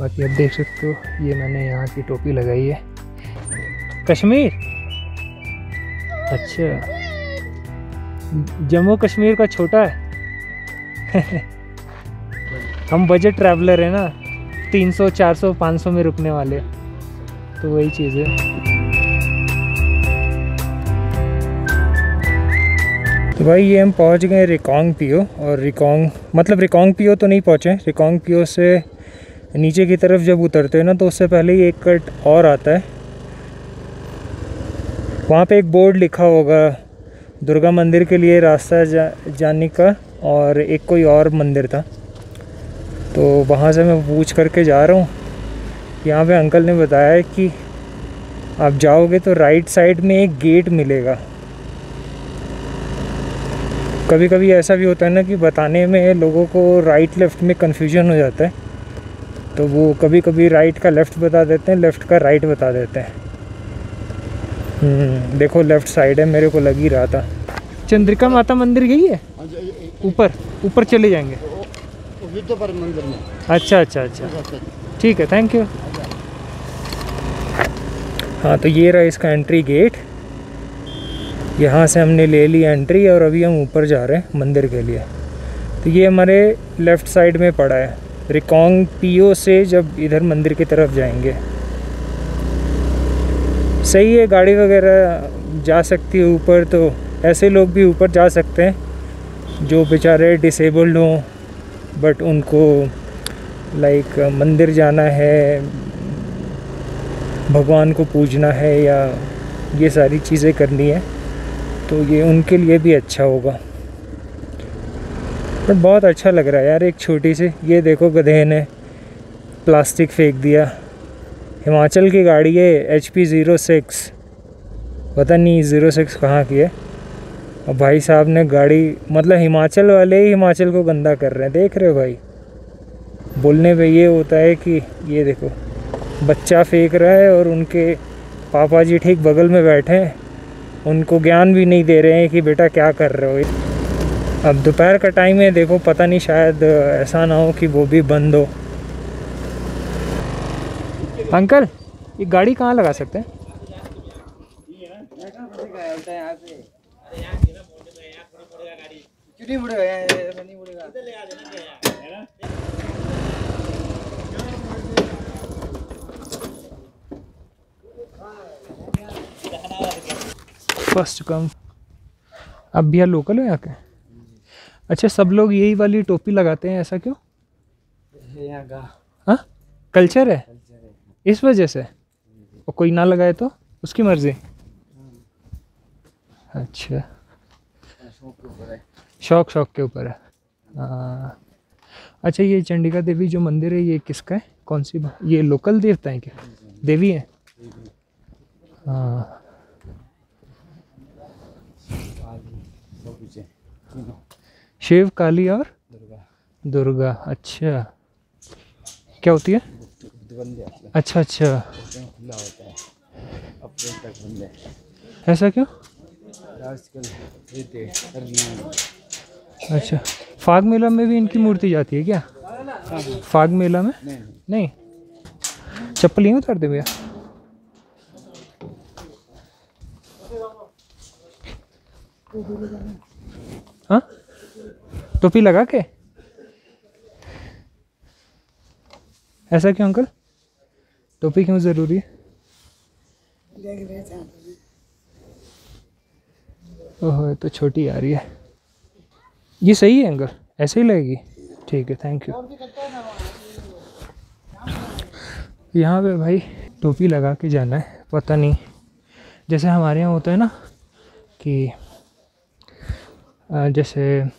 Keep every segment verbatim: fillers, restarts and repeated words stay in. बाकी आप देख सकते हो ये मैंने यहाँ की टोपी लगाई है। कश्मीर, अच्छा जम्मू कश्मीर का छोटा है। हम बजट ट्रैवलर है ना, तीन सौ चार सौ पाँच सौ में रुकने वाले, तो वही चीज़ है। तो भाई ये हम पहुंच गए रेकोंग पियो, और रेकोंग मतलब रेकोंग पियो तो नहीं पहुंचे, रेकोंग पियो से नीचे की तरफ जब उतरते हैं ना तो उससे पहले ही एक कट और आता है। वहाँ पे एक बोर्ड लिखा होगा दुर्गा मंदिर के लिए रास्ता जा, जाने का, और एक कोई और मंदिर था, तो वहाँ से मैं पूछ करके जा रहा हूँ। यहाँ पे अंकल ने बताया है कि आप जाओगे तो राइट साइड में एक गेट मिलेगा। कभी कभी ऐसा भी होता है ना कि बताने में लोगों को राइट लेफ़्ट में कन्फ्यूजन हो जाता है, तो वो कभी कभी राइट का लेफ़्ट बता देते हैं, लेफ़्ट का राइट बता देते हैं। देखो लेफ़्ट साइड है, मेरे को लग ही रहा था। चंद्रिका माता मंदिर गई है, ऊपर ऊपर चले जाएंगे मंदिर में। अच्छा अच्छा अच्छा, ठीक है, थैंक यू। हाँ तो ये रहा इसका एंट्री गेट, यहाँ से हमने ले ली एंट्री, और अभी हम ऊपर जा रहे हैं मंदिर के लिए। तो ये हमारे लेफ़्ट साइड में पड़ा है, रेकोंग पियो से जब इधर मंदिर की तरफ जाएंगे। सही है, गाड़ी वगैरह जा सकती है ऊपर, तो ऐसे लोग भी ऊपर जा सकते हैं जो बेचारे डिसेबल्ड हों, बट उनको लाइक मंदिर जाना है, भगवान को पूजना है, या ये सारी चीज़ें करनी है, तो ये उनके लिए भी अच्छा होगा। बट बहुत अच्छा लग रहा है यार। एक छोटी सी, ये देखो गधे ने प्लास्टिक फेंक दिया। हिमाचल की गाड़ी है, एच पी ज़ीरो सिक्स पता नहीं ज़ीरो सिक्स कहाँ की है। और भाई साहब ने गाड़ी, मतलब हिमाचल वाले ही हिमाचल को गंदा कर रहे हैं, देख रहे हो भाई। बोलने पे ये होता है कि ये देखो बच्चा फेंक रहा है, और उनके पापा जी ठीक बगल में बैठे हैं, उनको ज्ञान भी नहीं दे रहे हैं कि बेटा क्या कर रहे हो। अब दोपहर का टाइम है, देखो पता नहीं शायद ऐसा ना हो कि वो भी बंद हो। अंकल ये गाड़ी कहाँ लगा सकते हैं? First come. आप भैया लोकल हो यहाँ के? अच्छा, सब लोग यही वाली टोपी लगाते हैं, ऐसा क्यों? यहाँ का हाँ कल्चर है, इस वजह से। और कोई ना लगाए तो उसकी मर्जी। अच्छा, शौक शौक के ऊपर है। आ, अच्छा ये चंडिका देवी जो मंदिर है ये किसका है, कौन सी, ये लोकल देवता है क्या, देवी है? हाँ शिव, काली और दुर्गा। अच्छा क्या होती है? अच्छा अच्छा, खुला होता है अप्रैल तक बंद है। ऐसा क्यों? अच्छा, फाग मेला में भी इनकी मूर्ति जाती है क्या? फाग मेला में नहीं, नहीं। चप्पल ही उतारते भैया। हाँ टोपी लगा के, ऐसा क्यों अंकल? टोपी क्यों जरूरी है? ओह तो छोटी आ रही है। ये सही है अंकल, ऐसे ही लगेगी? ठीक है, थैंक यू। यहाँ पे भाई टोपी लगा के जाना है, पता नहीं जैसे हमारे यहाँ होता है ना कि जैसे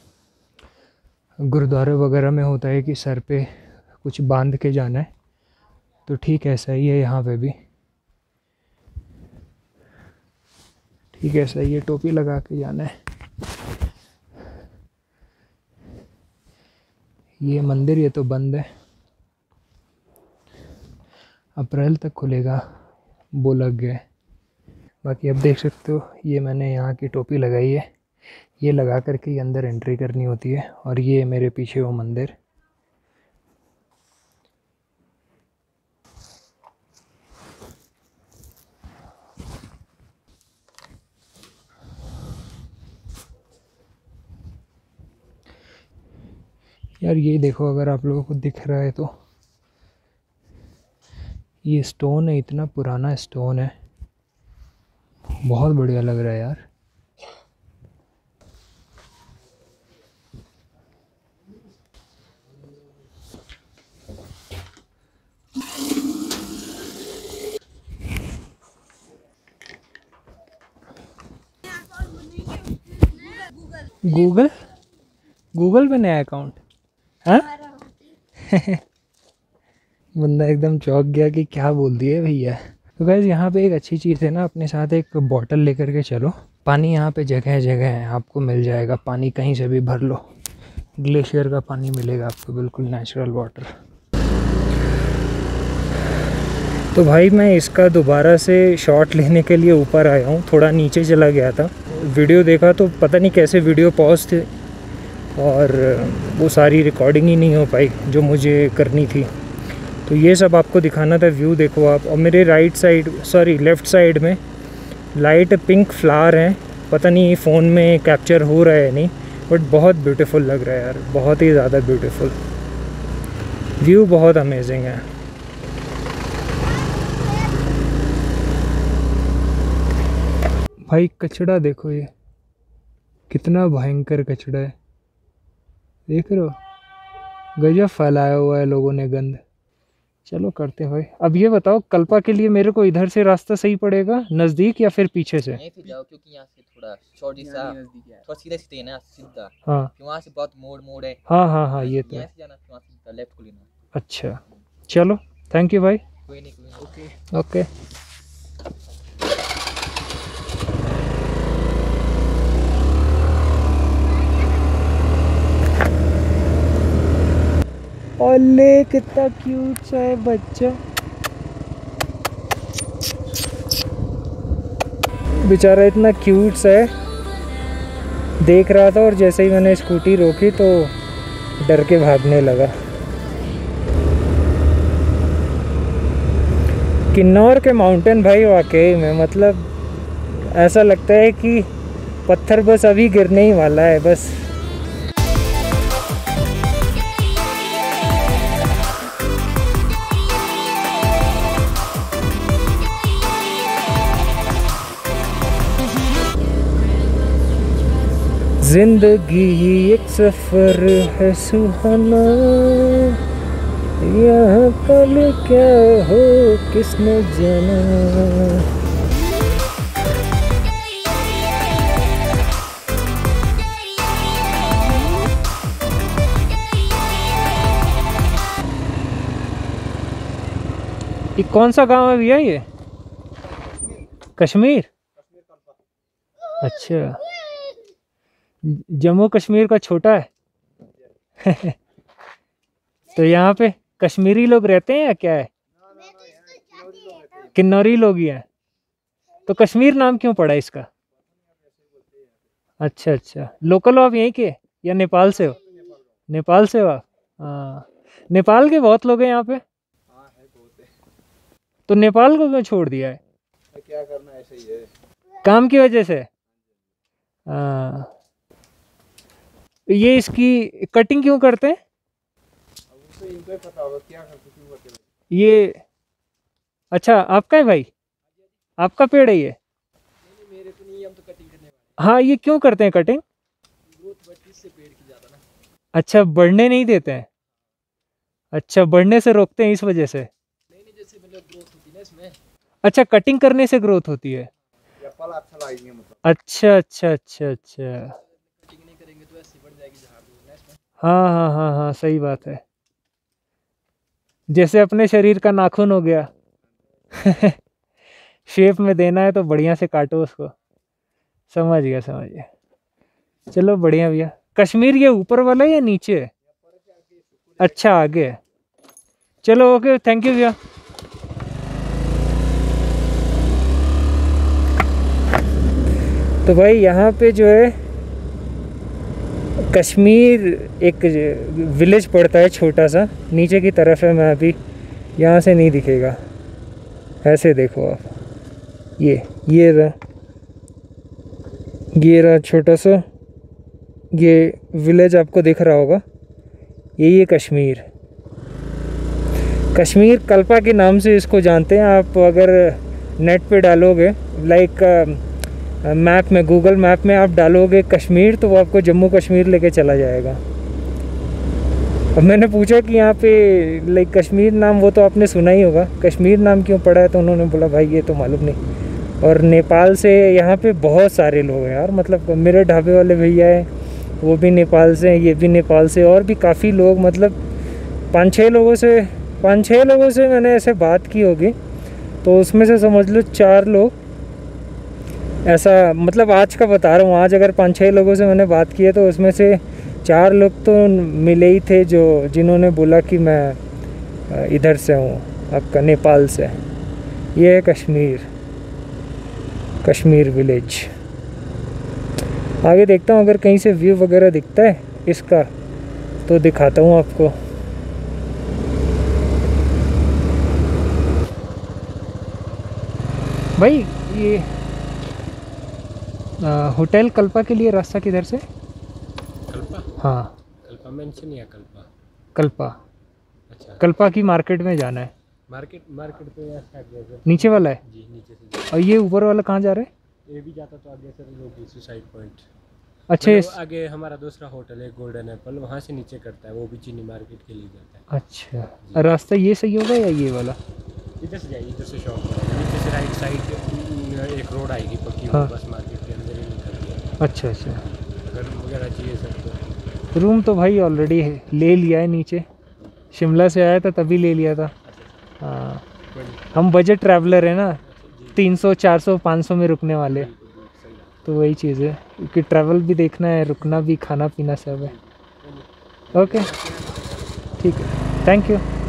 गुरुद्वारे वगैरह में होता है कि सर पे कुछ बांध के जाना है, तो ठीक ऐसा ही है यहाँ पे भी, ठीक ऐसा ही है, टोपी लगा के जाना है। ये मंदिर ये तो बंद है, अप्रैल तक खुलेगा बोला गया है। बाकी आप देख सकते हो ये मैंने यहाँ की टोपी लगाई है, ये लगा करके ही अंदर एंट्री करनी होती है। और ये मेरे पीछे वो मंदिर, यार ये देखो, अगर आप लोगों को दिख रहा है तो ये स्टोन है, इतना पुराना स्टोन है, बहुत बढ़िया लग रहा है यार। गूगल गूगल पे नया अकाउंट, हाँ। बंदा एकदम चौंक गया कि क्या बोल दिए भैया। तो गाइस यहाँ पे एक अच्छी चीज़ है ना, अपने साथ एक बोतल लेकर के चलो। पानी यहाँ पे जगह जगह है, आपको मिल जाएगा पानी, कहीं से भी भर लो, ग्लेशियर का पानी मिलेगा आपको, बिल्कुल नेचुरल वाटर। तो भाई मैं इसका दोबारा से शॉट लेने के लिए ऊपर आया हूँ, थोड़ा नीचे चला गया था, वीडियो देखा तो पता नहीं कैसे वीडियो पॉज थे और वो सारी रिकॉर्डिंग ही नहीं हो पाई जो मुझे करनी थी। तो ये सब आपको दिखाना था, व्यू देखो आप। और मेरे right side, sorry left side में लाइट पिंक फ्लावर हैं, पता नहीं फ़ोन में कैप्चर हो रहा है नहीं, बट बहुत ब्यूटीफुल लग रहा है यार, बहुत ही ज़्यादा ब्यूटीफुल, व्यू बहुत अमेजिंग है। भाई कचड़ा देखो, ये कितना भयंकर कचड़ा है, देख रहे हो, गजब फैलाया हुआ है लोगों ने गंद। चलो करते भाई। अब ये बताओ कल्पा के लिए मेरे को इधर से रास्ता सही पड़ेगा नज़दीक या फिर पीछे से? नहीं फिर जाओ, क्योंकि यहाँ से थोड़ा छोटी सा थोड़ा सीधा सीधे ना, सीधा, हाँ वहाँ से बहुत मोड़ मोड़ है, हाँ हाँ हाँ ये तो लेफ्ट को लेना। अच्छा चलो, थैंक यू भाई। कोई नहीं, कोई नहीं, ओके ओके। ओले कितना क्यूट सा है बच्चा, बेचारा इतना क्यूट सा है, देख रहा था और जैसे ही मैंने स्कूटी रोकी तो डर के भागने लगा। किन्नौर के माउंटेन भाई वाकई में, मतलब ऐसा लगता है कि पत्थर बस अभी गिरने ही वाला है बस। जिंदगी ही एक सफर है सुहाना, यहाँ कल क्या हो किसने जाना। ये कौन सा गांव है भैया? ये कश्मीर, अच्छा जम्मू कश्मीर का छोटा है। तो यहाँ पे कश्मीरी लोग रहते हैं या क्या है? किन्नौरी लोग ही हैं। तो कश्मीर नाम क्यों पड़ा इसका? अच्छा अच्छा, लोकल हो आप यहीं के या नेपाल से हो? नेपाल से हो आप, हाँ। नेपाल के बहुत लोग हैं यहाँ पे, तो नेपाल को क्यों छोड़ दिया है? क्या करना, ऐसे ही है काम की वजह से। हाँ, ये इसकी कटिंग क्यों करते हैं? अब इनको ही पता होगा क्या करते क्यों करते हैं ये। अच्छा आपका है भाई, आपका पेड़ है ये? नहीं मेरे तो नहीं, हम तो कटिंग करने वाले। हाँ, ये क्यों करते हैं कटिंग? ग्रोथ बढ़ती से पेड़ की ज़्यादा ना। अच्छा, बढ़ने नहीं देते हैं। अच्छा, बढ़ने से रोकते हैं इस वजह से। नहीं नहीं, जैसे मतलब ग्रोथ होती है ना इसमें। अच्छा, कटिंग करने से ग्रोथ होती है। अच्छा अच्छा अच्छा अच्छा, हाँ हाँ हाँ हाँ सही बात है, जैसे अपने शरीर का नाखून हो गया। शेप में देना है तो बढ़िया से काटो उसको। समझ गया समझ गया, चलो बढ़िया भैया। कश्मीर ये ऊपर वाला है या नीचे है? अच्छा आगे है, चलो ओके, थैंक यू भैया। तो भाई यहाँ पे जो है कश्मीर एक विलेज पड़ता है छोटा सा, नीचे की तरफ है, मैं अभी यहाँ से नहीं दिखेगा। ऐसे देखो आप, ये ये रहा ये रहा छोटा सा ये विलेज आपको दिख रहा होगा, यही है कश्मीर। कश्मीर कल्पा के नाम से इसको जानते हैं। आप अगर नेट पे डालोगे, लाइक मैप में, गूगल मैप में आप डालोगे कश्मीर, तो वो आपको जम्मू कश्मीर लेके चला जाएगा। अब मैंने पूछा कि यहाँ पे लाइक कश्मीर नाम, वो तो आपने सुना ही होगा, कश्मीर नाम क्यों पड़ा है? तो उन्होंने बोला भाई ये तो मालूम नहीं। और नेपाल से यहाँ पे बहुत सारे लोग हैं यार, मतलब मेरे ढाबे वाले भैया हैं वो भी नेपाल से हैं, ये भी नेपाल से, और भी काफ़ी लोग, मतलब पाँच छः लोगों से पाँच छः लोगों से मैंने ऐसे बात की होगी, तो उसमें से समझ लो चार लोग ऐसा, मतलब आज का बता रहा हूँ, आज अगर पाँच छः लोगों से मैंने बात की है तो उसमें से चार लोग तो मिले ही थे जो जिन्होंने बोला कि मैं इधर से हूँ, आपका नेपाल से। ये है कश्मीर, कश्मीर विलेज। आगे देखता हूँ अगर कहीं से व्यू वगैरह दिखता है इसका तो दिखाता हूँ आपको। भाई ये आ, होटल कल्पा के लिए रास्ता किधर से? हाँ, कल्पा मेंशन या कल्पा कल्पा अच्छा, कल्पा की मार्केट में जाना है। मार्केट मार्केट पे यहाँ नीचे वाला है जी, नीचे से। और ये ऊपर वाला कहाँ जा रहा है? ये भी जाता तो आगे से लोगी सुसाइड पॉइंट। अच्छा, इस आगे हमारा दूसरा होटल है गोल्डन एप्पल, वहाँ से नीचे करता है, वो भी चीनी मार्केट के लिए जाता है। अच्छा, रास्ता ये सही होगा या ये वाला? इधर से जाइए, इधर से शॉप, नीचे से राइट साइड एक रोड आएगी पक्की, बस मार्केट के अंदर ही निकल। अच्छा अच्छा, गर्म वगैरह चाहिए सर? रूम तो भाई ऑलरेडी है, ले लिया है, नीचे शिमला से आया था तभी ले लिया था। हाँ, हम बजट ट्रैवलर हैं ना, तीन सौ चार सौ पाँच सौ में रुकने वाले, तो वही चीज़ है कि ट्रैवल भी देखना है, रुकना भी, खाना पीना सब है। ओके ठीक है, थैंक यू।